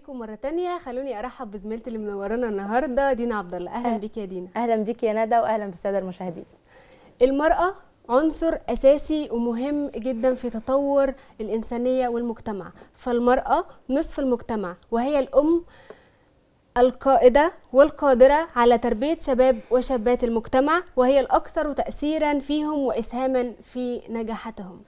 بيكم مرة تانية. خلوني أرحب بزميلتي اللي منورانا النهاردة دينا عبد الله. أهلا بيك يا دينا. أهلا بيك يا ندى وأهلا بالسادة المشاهدين. المرأة عنصر أساسي ومهم جدا في تطور الإنسانية والمجتمع، فالمرأة نصف المجتمع وهي الأم القائدة والقادرة على تربية شباب وشابات المجتمع، وهي الأكثر تأثيرا فيهم وإسهاما في نجاحتهم.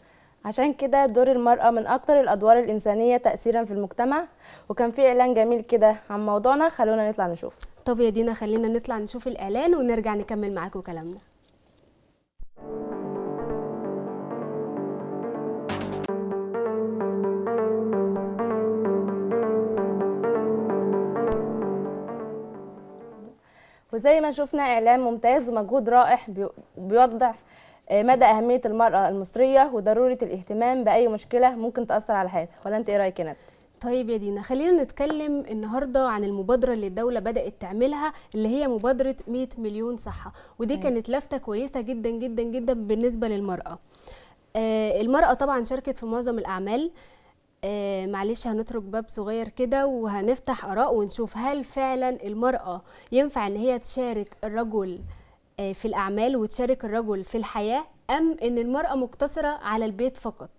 عشان كده دور المرأة من أكتر الأدوار الإنسانية تأثيرا في المجتمع، وكان في إعلان جميل كده عن موضوعنا، خلونا نطلع نشوف. طب يا دينا خلينا نطلع نشوف الإعلان ونرجع نكمل معاكم كلامنا. وزي ما شفنا إعلان ممتاز ومجهود رائع بيوضح مدى أهمية المرأة المصرية وضرورة الاهتمام بأي مشكلة ممكن تأثر على حياتها، ولا أنت إيه رأيك يا ندى؟ طيب يا دينا خلينا نتكلم النهارده عن المبادرة اللي الدولة بدأت تعملها، اللي هي مبادرة 100 مليون صحة، ودي كانت لفتة كويسة جدا جدا جدا بالنسبة للمرأة. المرأة طبعا شاركت في معظم الأعمال. معلش هنترك باب صغير كده وهنفتح آراء ونشوف هل فعلا المرأة ينفع ان هي تشارك الرجل في الأعمال وتشارك الرجل في الحياة، أم إن المرأة مقتصرة على البيت فقط.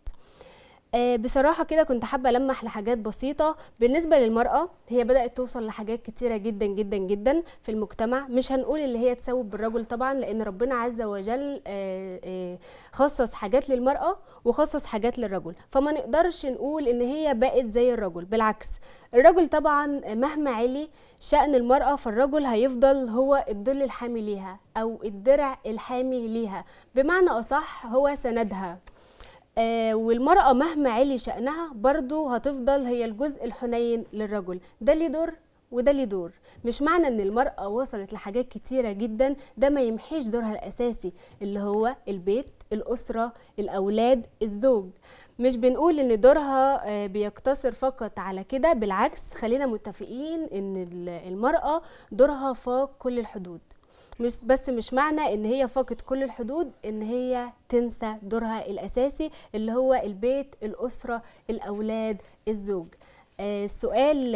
بصراحة كده كنت حابة ألمح لحاجات بسيطة بالنسبة للمرأة. هي بدأت توصل لحاجات كتيرة جدا جدا جدا في المجتمع، مش هنقول اللي هي تساوي بالرجل طبعا، لأن ربنا عز وجل خصص حاجات للمرأة وخصص حاجات للرجل، فما نقدرش نقول إن هي بقت زي الرجل، بالعكس الرجل طبعا مهما علي شأن المرأة فالرجل هيفضل هو الظل الحامي ليها أو الدرع الحامي ليها، بمعنى أصح هو سندها. والمرأة مهما علي شأنها برضو هتفضل هي الجزء الحنين للرجل، ده ليه دور وده ليه دور. مش معنى ان المرأة وصلت لحاجات كتيرة جدا ده ما يمحيش دورها الأساسي اللي هو البيت، الأسرة، الأولاد، الزوج. مش بنقول ان دورها بيقتصر فقط على كده، بالعكس خلينا متفقين ان المرأة دورها فوق كل الحدود. مش معنى ان هي فاقت كل الحدود ان هي تنسى دورها الاساسي اللي هو البيت، الاسره، الاولاد، الزوج. السؤال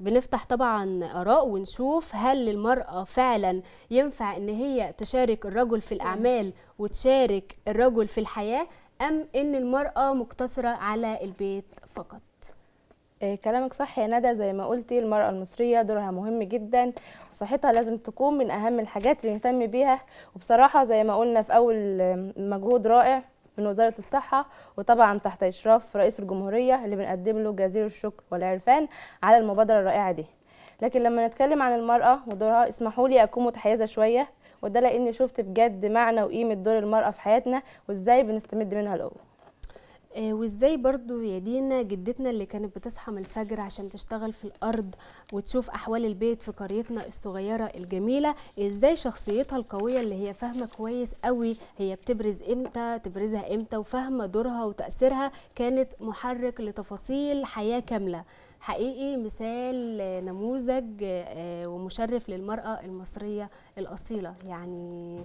بنفتح طبعا اراء ونشوف هل المراه فعلا ينفع ان هي تشارك الرجل في الاعمال وتشارك الرجل في الحياه، ام ان المراه مقتصره على البيت فقط. كلامك صح يا ندى، زي ما قلتي المرأة المصرية دورها مهم جدا وصحتها لازم تكون من أهم الحاجات اللي نهتم بيها، وبصراحة زي ما قلنا في أول مجهود رائع من وزارة الصحة وطبعا تحت إشراف رئيس الجمهورية اللي بنقدم له جزيل الشكر والعرفان على المبادرة الرائعة دي. لكن لما نتكلم عن المرأة ودورها اسمحوا لي أكون متحيزة شوية، وده لأني شفت بجد معنى وقيمة دور المرأة في حياتنا وإزاي بنستمد منها القوة. وازاي برضو يا دينا جدتنا اللي كانت بتصحى من الفجر عشان تشتغل في الارض وتشوف احوال البيت في قريتنا الصغيره الجميله، ازاي شخصيتها القويه اللي هي فاهمه كويس قوي هي بتبرز امتى تبرزها امتى وفاهمه دورها وتاثيرها، كانت محرك لتفاصيل حياه كامله. حقيقي مثال نموذج ومشرف للمراه المصريه الاصيله. يعني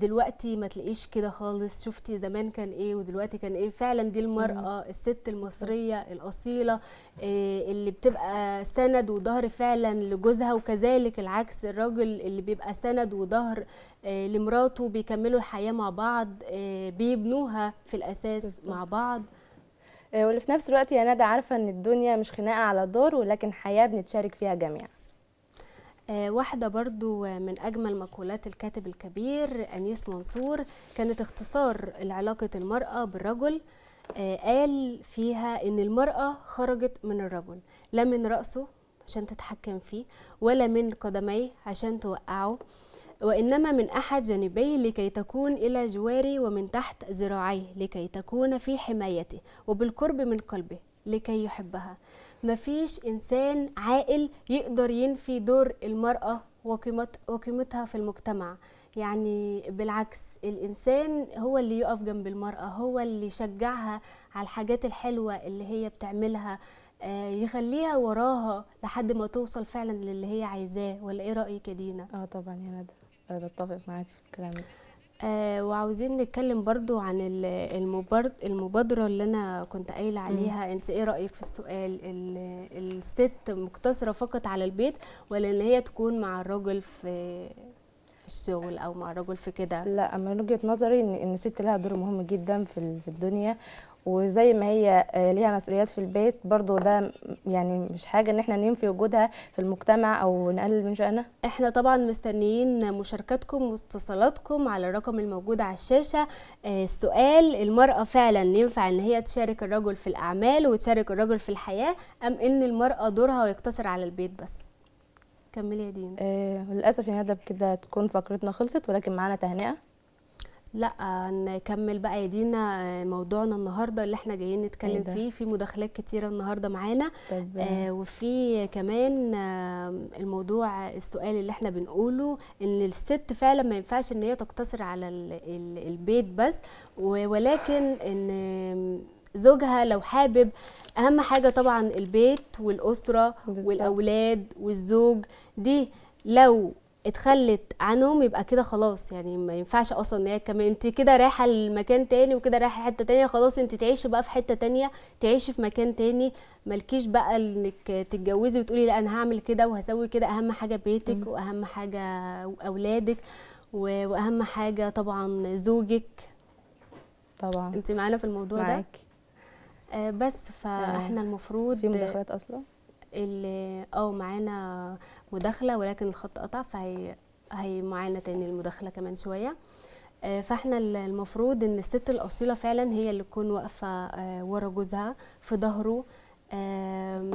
دلوقتي ما تلاقيش كده خالص، شفتي زمان كان ايه ودلوقتي كان ايه. فعلا دي المرأة الست المصرية الأصيلة اللي بتبقى سند وظهر فعلا لجوزها، وكذلك العكس الراجل اللي بيبقى سند وظهر لمراته، بيكملوا الحياة مع بعض، بيبنوها في الأساس مع بعض. واللي في نفس الوقت يا ندى عارفة ان الدنيا مش خناقة على دور ولكن حياة بنتشارك فيها جميعا. واحدة برضو من أجمل مقولات الكاتب الكبير أنيس منصور كانت اختصار علاقة المرأة بالرجل، قال فيها إن المرأة خرجت من الرجل لا من رأسه عشان تتحكم فيه ولا من قدميه عشان توقعه، وإنما من أحد جانبيه لكي تكون إلى جواري، ومن تحت ذراعيه لكي تكون في حمايته، وبالقرب من قلبه لكي يحبها. مفيش إنسان عاقل يقدر ينفي دور المرأة وقيمتها في المجتمع. يعني بالعكس الإنسان هو اللي يقف جنب المرأة، هو اللي يشجعها على الحاجات الحلوة اللي هي بتعملها، يخليها وراها لحد ما توصل فعلا للي هي عايزاه. ولا إيه رأيك يا دينا؟ طبعا يا ندى بتفق معاك في الكلام ده. وعاوزين نتكلم برضو عن المبادرة اللي أنا كنت قايلة عليها. أنت إيه رأيك في السؤال؟ الست مقتصرة فقط على البيت ولا إن هي تكون مع الرجل في الشغل أو مع الرجل في كده؟ لا، من وجهة نظري إن الست لها دور مهم جدا في الدنيا، وزي ما هي ليها مسؤوليات في البيت برضو ده يعني مش حاجة ان احنا ننفي وجودها في المجتمع او نقلل من شأنها. احنا طبعا مستنيين مشاركاتكم واتصالاتكم على الرقم الموجود على الشاشة. السؤال: المرأة فعلا ينفع ان هي تشارك الرجل في الأعمال وتشارك الرجل في الحياة، أم ان المرأة دورها ويقتصر على البيت بس؟ كملي يا دينا. للأسف يا ندى بكده تكون فقرتنا خلصت، ولكن معانا تهنئة. لا، نكمل بقى يا دينا موضوعنا النهارده اللي احنا جايين نتكلم فيه. في مداخلات كتيره النهارده معانا، وفي كمان الموضوع السؤال اللي احنا بنقوله ان الست فعلا ما ينفعش ان هي تقتصر على البيت بس، ولكن ان زوجها لو حابب، اهم حاجه طبعا البيت والاسره والاولاد والزوج، دي لو اتخلت عنهم يبقى كده خلاص، يعني ما ينفعش اصلا ان هي كمان انت كده رايحه لمكان تاني وكده رايحه حته تانيه، خلاص انت تعيشي بقى في حته تانيه، تعيشي في مكان تاني، مالكيش بقى انك تتجوزي وتقولي لا انا هعمل كده وهسوي كده. اهم حاجه بيتك واهم حاجه اولادك واهم حاجه طبعا زوجك. طبعا انت معانا في الموضوع ده بس. فاحنا المفروض في مداخلات اصلا معانا مداخله، ولكن الخط قطع، فهي معانا تاني المداخله كمان شويه. فاحنا المفروض ان الست الاصيله فعلا هي اللي تكون واقفه ورا جوزها في ظهره،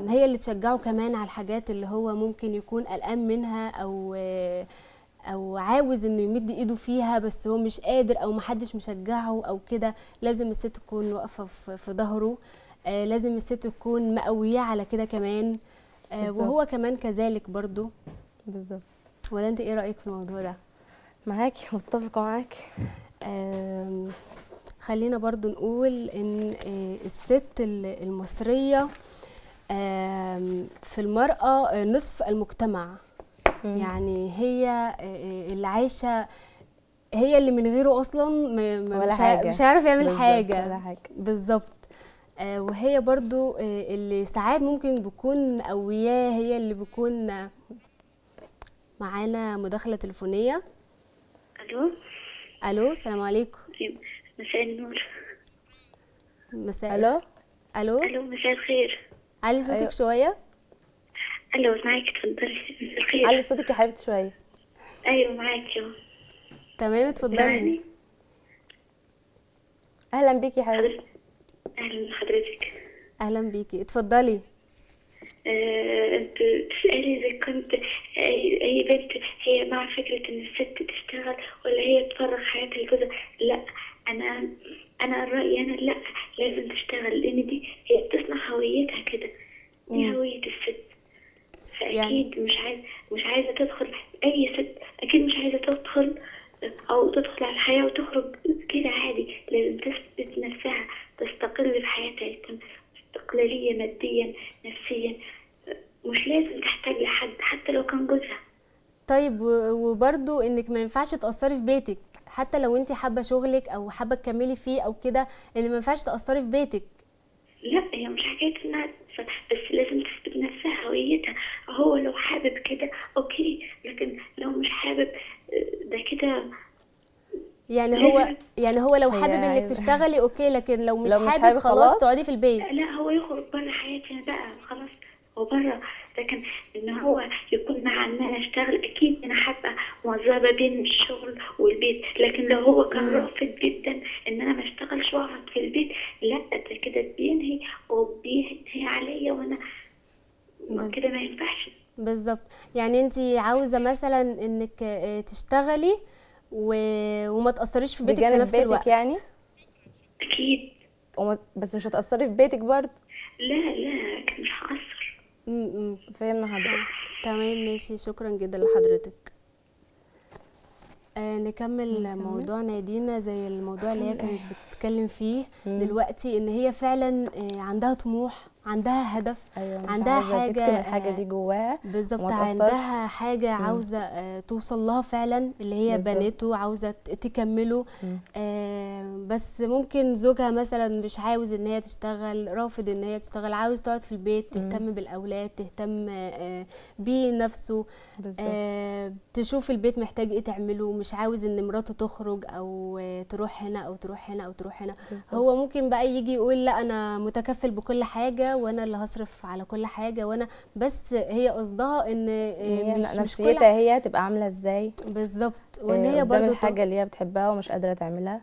هي اللي تشجعه كمان على الحاجات اللي هو ممكن يكون قلقان منها او عاوز انه يمد ايده فيها بس هو مش قادر او محدش مشجعه او كده. لازم الست تكون واقفه في ظهره، لازم الست تكون مقوية على كده كمان، وهو كمان كذلك برضو. بالظبط. ولا انت ايه رأيك في الموضوع ده؟ معاكي، متفقة معاكي. خلينا برضو نقول ان الست المصرية في المرأة نصف المجتمع، يعني هي اللي عايشة، هي اللي من غيره أصلا مش هيعرف يعمل حاجة. بالظبط. وهي برضو اللي ساعات ممكن بتكون مقوياه، هي اللي بتكون معانا. مداخلة تليفونية. ألو، السلام عليكم. مساء النور. مساء. ألو، مساء الخير. علي صوتك. أيوه. شوية. ألو، معاكي، اتفضلي. مساء الخير. علي صوتك يا حبيبتي شوية. أيوه معاكي. تمام، اتفضلي. أهلا بيكي يا حبيبتي. اهلا بحضرتك. اهلا بيكي، اتفضلي. انت بتسالي اذا كنت اي بنت هي مع فكره ان الست تشتغل ولا هي تفرغ حياتها لجوزها. لا، انا رايي انا لا، لازم تشتغل، لان دي هي بتصنع هويتها كده، دي هويه الست. فاكيد يعني مش عايزه تدخل اي ست، اكيد مش عايزه تدخل على الحياه وتخرج كده عادي. لازم تثبت نفسها، تستقل بحياتها، يكون استقلالية ماديا نفسيا، مش لازم تحتاج لحد حتى لو كان جوزها. طيب، وبرضو انك ما ينفعش تأثري في بيتك حتى لو انت حابة شغلك او حابة تكملي فيه او كده، اللي ما ينفعش تأثري في بيتك. لا، هي مش حكاية انها بس لازم تثبت نفسها، هويتها. هو لو حابب كده اوكي، لكن لو مش حابب ده كده يعني هو لو حابب انك تشتغلي اوكي، لكن لو مش حابب خلاص تقعدي في البيت. لا، هو يخرج بره حياتي بقى خلاص، هو بره. لكن ان هو يكون مع ان انا اشتغل، اكيد انا حابه موظبه بين الشغل والبيت، لكن لو هو كان رافض جدا ان انا ما اشتغلش واقعد في البيت، لا ده كده بينهي وبينهي عليا وانا كده ما ينفعش. بالظبط. يعني انت عاوزه مثلا انك تشتغلي وما تأثريش في بيتك في نفس الوقت يعني؟ أكيد. بس مش هتأثري في بيتك برضه؟ لا، مش هأثر. فهمنا حضرتك. تمام، ماشي، شكرا جدا لحضرتك. نكمل موضوعنا يا دينا، زي الموضوع اللي هي كانت بتتكلم فيه دلوقتي، إن هي فعلا عندها طموح، عندها هدف، أيوة، عندها حاجه، الحاجه دي جواها بالظبط، عندها حاجه عاوزه توصل لها فعلا، اللي هي بنته عاوزه تكمله. بس ممكن زوجها مثلا مش عاوز ان هي تشتغل، رافض ان هي تشتغل، عاوز تقعد في البيت، تهتم بالاولاد، تهتم بنفسه، تشوف البيت محتاج ايه تعمله، مش عاوز ان مراته تخرج او تروح هنا او تروح هنا او تروح هنا. هو ممكن بقى يجي يقول لا انا متكفل بكل حاجه وانا اللي هصرف على كل حاجه وانا، بس هي قصدها ان مش كل هي هتبقى عامله ازاي بالظبط، وان هي برضو الحاجه اللي هي بتحبها ومش قادره تعملها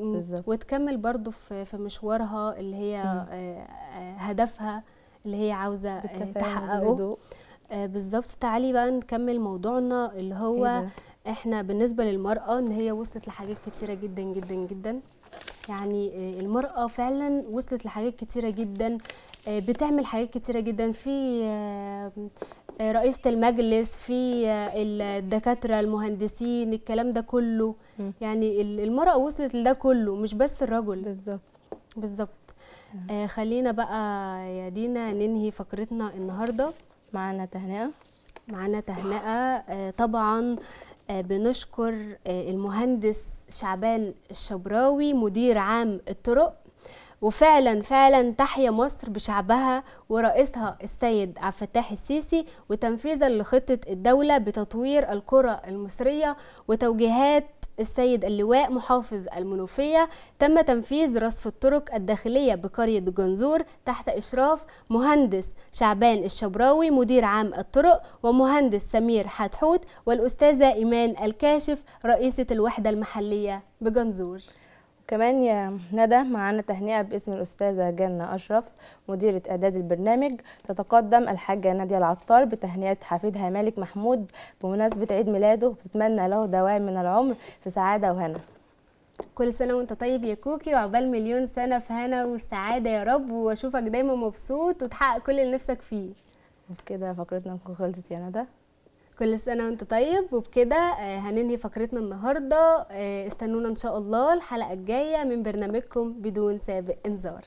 بالظبط، وتكمل برضو في مشوارها اللي هي هدفها اللي هي عاوزه تحققه بالظبط. تعالي بقى نكمل موضوعنا اللي هو احنا بالنسبه للمراه ان هي وصلت لحاجات كتيره جدا جدا جدا. يعني المرأة فعلا وصلت لحاجات كتيرة جدا، بتعمل حاجات كتيرة جدا، في رئيسة المجلس، في الدكاترة، المهندسين، الكلام ده كله. يعني المرأة وصلت لده كله مش بس الرجل. بالظبط بالظبط. خلينا بقى يا دينا ننهي فقرتنا النهاردة. معانا تهنئة طبعا. بنشكر المهندس شعبان الشبراوي مدير عام الطرق، وفعلا فعلا تحيا مصر بشعبها ورئيسها السيد عبد الفتاح السيسي، وتنفيذا لخطة الدولة بتطوير القرى المصرية وتوجيهات السيد اللواء محافظ المنوفية، تم تنفيذ رصف الطرق الداخلية بقرية جنزور تحت إشراف مهندس شعبان الشبراوي مدير عام الطرق، ومهندس سمير حتحوت، والأستاذة إيمان الكاشف رئيسة الوحدة المحلية بجنزور. كمان يا ندى معانا تهنئة باسم الأستاذة جنا اشرف مديرة اعداد البرنامج. تتقدم الحاجة ناديه العطار بتهنئة حفيدها مالك محمود بمناسبة عيد ميلاده، وبتتمنى له دوام من العمر في سعادة وهنا. كل سنة وانت طيب يا كوكي، وعقبال مليون سنة في هنا وسعادة يا رب، واشوفك دايما مبسوط وتحقق كل اللي نفسك فيه. وبكده فقرتنا خلصت يا ندى. كل سنة وانت طيب. وبكده هننهي فقرتنا النهاردة. استنونا ان شاء الله الحلقة الجاية من برنامجكم بدون سابق إنذار.